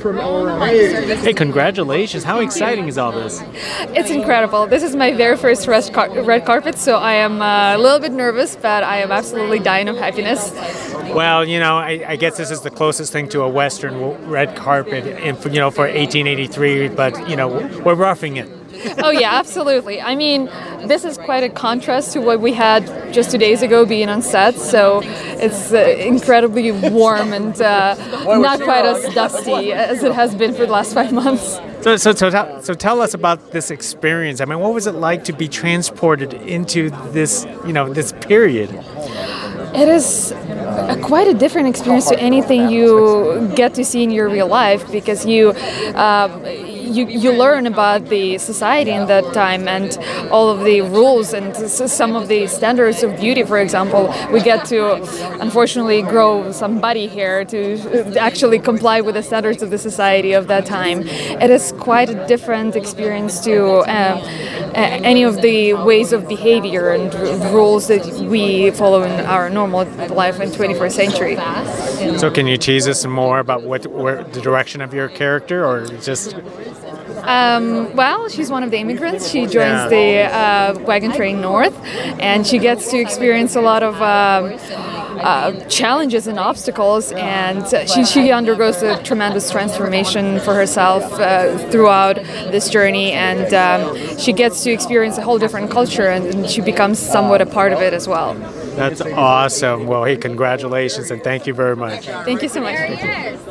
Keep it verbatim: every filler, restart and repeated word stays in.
from our aid. Hey, congratulations. How exciting is all this? It's incredible. This is my very first red, car red carpet, so I am uh, a little bit nervous, but I am absolutely dying of happiness. Well, you know, I, I guess this is the closest thing to a Western red carpet, in, you know, for eighteen eighty-three, but, you know, we're roughing it. Oh yeah, absolutely. I mean, this is quite a contrast to what we had just two days ago being on set, so it's uh, incredibly warm and uh, not quite as dusty as it has been for the last five months. So, so, so, so tell us about this experience. I mean, what was it like to be transported into this, you know, this period? It is a, quite a different experience to anything you get to see in your real life, because you um, You, you learn about the society in that time and all of the rules and some of the standards of beauty, for example. We get to, unfortunately, grow some body hair to actually comply with the standards of the society of that time. It is quite a different experience to um, any of the ways of behavior and rules that we follow in our normal life in the twenty-first century. So can you tease us some more about what where, the direction of your character, or just... Um, well, she's one of the immigrants. She joins yeah. the uh, wagon train north, and she gets to experience a lot of um, uh, challenges and obstacles, and she, she undergoes a tremendous transformation for herself uh, throughout this journey, and um, she gets to experience a whole different culture, and, and she becomes somewhat a part of it as well. That's awesome. Well, hey, congratulations, and thank you very much. Thank you so much.